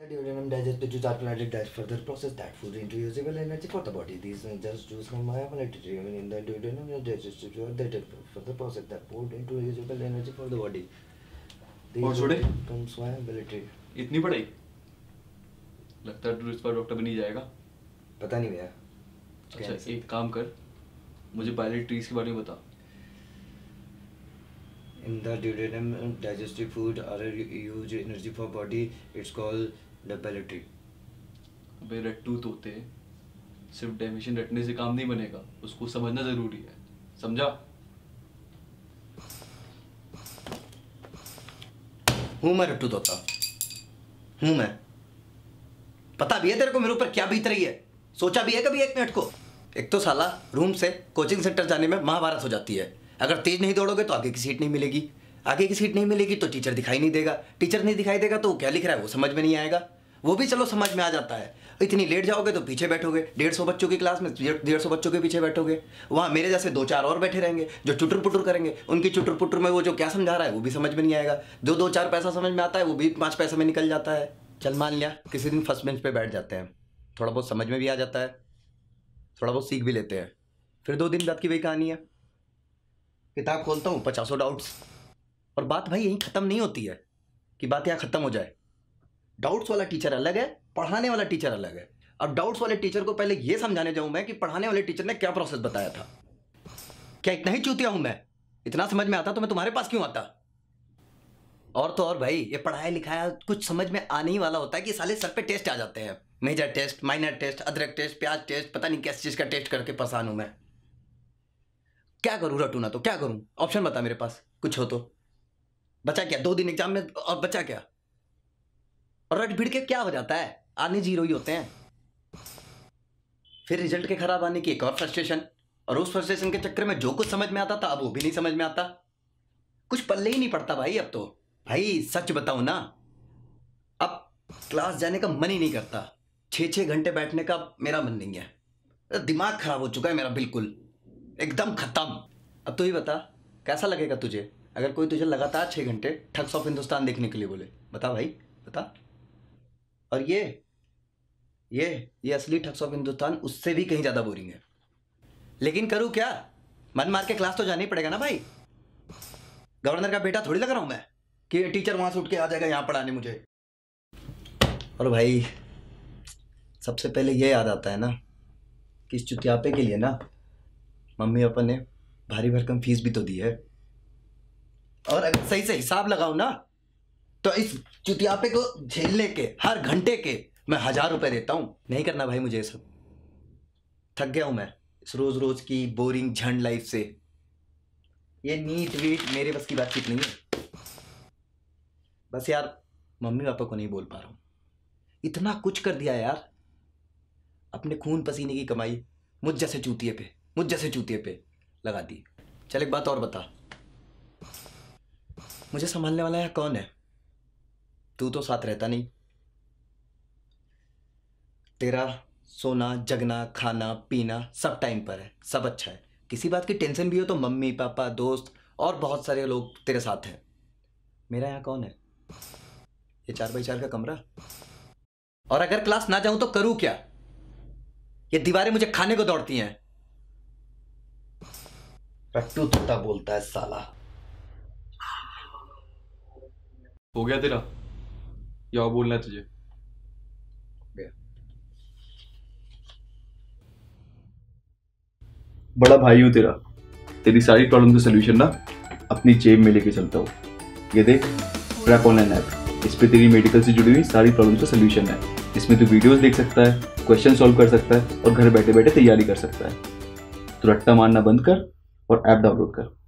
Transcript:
The duodenum digestive juice automatically does further process that food into usable energy for the body. These just juice can be in the duodenum and digestive juice that further process that food into usable energy for the body. और छोड़े इतनी पढ़ाई लगता है इस बार doctor बन ही जाएगा, पता नहीं भैया। अच्छा एक काम कर, मुझे पायलट ट्रीज के बारे में बता। In the duodenum, digestive food are a huge energy for body. It's called the biliary tree. अबे रेड टूथ होते हैं, सिर्फ डायमेंशन रटने से काम नहीं बनेगा, उसको समझना जरूरी है, समझा? हूँ मैं रेड टूथ होता, हूँ मैं। पता भी है तेरे को मेरे ऊपर क्या बीत रही है, सोचा भी है कभी एक मिनट को? एक तो साला रूम से कोचिंग सेंटर जाने में महाभारत हो जाती है। अगर तेज नहीं दौड़ोगे तो आगे की सीट नहीं मिलेगी, आगे की सीट नहीं मिलेगी तो टीचर दिखाई नहीं देगा, टीचर नहीं दिखाई देगा तो वो क्या लिख रहा है वो समझ में नहीं आएगा, वो भी चलो समझ में आ जाता है। इतनी लेट जाओगे तो पीछे बैठोगे, 150 बच्चों की क्लास में 150 बच्चों के पीछे बैठोगे, वहाँ मेरे जैसे 2-4 और बैठे रहेंगे जो चुटर पुटर करेंगे, उनकी चुटर पुटर में वो जो क्या समझा रहा है वो भी समझ में नहीं आएगा, जो 2-4 पैसा समझ में आता है वो भी 5 पैसे में निकल जाता है। चल मान लिया किसी दिन फर्स्ट बेंच पर बैठ जाते हैं, थोड़ा बहुत समझ में भी आ जाता है, थोड़ा बहुत सीख भी लेते हैं, फिर 2 दिन बाद की वही कहानी है, किताब खोलता हूँ 500 डाउट्स। और बात भाई यहीं ख़त्म नहीं होती है कि बात यहाँ ख़त्म हो जाए। डाउट्स वाला टीचर अलग है, पढ़ाने वाला टीचर अलग है। अब डाउट्स वाले टीचर को पहले ये समझाने जाऊँ मैं कि पढ़ाने वाले टीचर ने क्या प्रोसेस बताया था। क्या इतना ही चूतिया हूँ मैं? इतना समझ में आता तो मैं तुम्हारे पास क्यों आता? और तो और भाई ये पढ़ाया लिखाया कुछ समझ में आने ही वाला होता है कि साले सर पे टेस्ट आ जाते हैं, मेजर टेस्ट, माइनर टेस्ट, अदरक टेस्ट, प्याज टेस्ट, पता नहीं किस चीज़ का टेस्ट करके परेशान हूँ मैं। क्या करूँ रटू ना तो क्या करूँ? ऑप्शन बता मेरे पास कुछ हो तो। बचा क्या 2 दिन एग्जाम में, और बचा क्या? और रट भिड़ के क्या हो जाता है, आने 0 ही होते हैं। फिर रिजल्ट के खराब आने की एक और फ्रस्ट्रेशन, और उस फ्रस्ट्रेशन के चक्कर में जो कुछ समझ में आता था अब वो भी नहीं समझ में आता, कुछ पल्ले ही नहीं पड़ता भाई अब तो। भाई सच बताऊँ ना अब क्लास जाने का मन ही नहीं करता, 6-6 घंटे बैठने का मेरा मन नहीं है, दिमाग खराब हो चुका है मेरा, बिल्कुल एकदम खत्म। अब तू ही बता कैसा लगेगा तुझे अगर कोई तुझे लगातार 6 घंटे ठग्स ऑफ हिंदुस्तान देखने के लिए बोले? बता भाई बता। और ये असली ठग्स ऑफ हिंदुस्तान उससे भी कहीं ज़्यादा बोरिंग है। लेकिन करूँ क्या, मन मार के क्लास तो जाना ही पड़ेगा ना भाई। गवर्नर का बेटा थोड़ी लग रहा हूँ मैं कि टीचर वहाँ से उठ के आ जाएगा यहाँ पढ़ाने मुझे। और भाई सबसे पहले ये याद आता है ना कि इस चुत्यापे के लिए ना मम्मी पापा ने भारी भरकम फीस भी तो दी है, और अगर सही से हिसाब लगाऊं ना तो इस चुतियापे को झेलने के हर घंटे के मैं 1000 रुपए देता हूं। नहीं करना भाई मुझे ये सब, थक गया हूं मैं इस रोज रोज की बोरिंग झंड लाइफ से। ये नीट वीट मेरे बस की बातचीत नहीं है। बस यार मम्मी पापा को नहीं बोल पा रहा हूँ, इतना कुछ कर दिया यार अपने खून पसीने की कमाई, मुझ जैसे चूतिए पे लगा दी। चल एक बात और बता, मुझे संभालने वाला है कौन है? तू तो साथ रहता नहीं, तेरा सोना जगना खाना पीना सब टाइम पर है, सब अच्छा है। किसी बात की टेंशन भी हो तो मम्मी पापा दोस्त और बहुत सारे लोग तेरे साथ हैं। मेरा यहाँ कौन है? ये 4x4 का कमरा। और अगर क्लास ना जाऊं तो करूँ क्या? ये दीवारें मुझे खाने को दौड़ती हैं। रट्टू तोता बोलता है साला। हो गया तेरा, या बोलना है तुझे? बड़ा भाई हूँ तेरा, तेरी सारी प्रॉब्लम का सोल्यूशन ना अपनी जेब में लेके चलता हूँ। ये देख PrepOnline ऐप, इस पे तेरी मेडिकल से जुड़ी हुई सारी प्रॉब्लम का सोल्यूशन है। इसमें तू वीडियोस देख सकता है, क्वेश्चन सॉल्व कर सकता है और घर बैठे बैठे तैयारी कर सकता है। तो रट्टा मारना बंद कर और ऐप डाउनलोड कर।